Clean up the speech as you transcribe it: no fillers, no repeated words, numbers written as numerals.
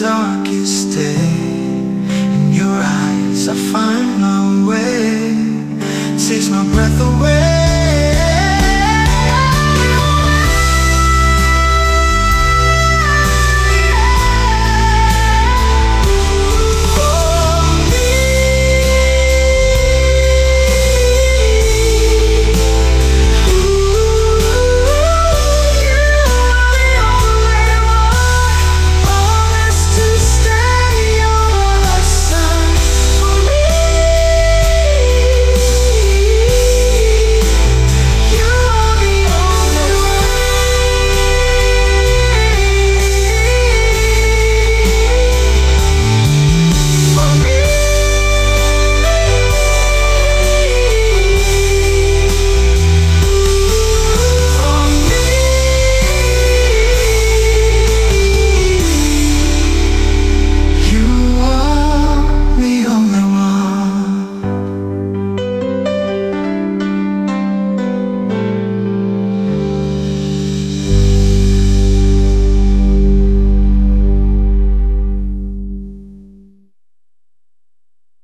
darkest day. In your eyes I find my way, takes my breath away.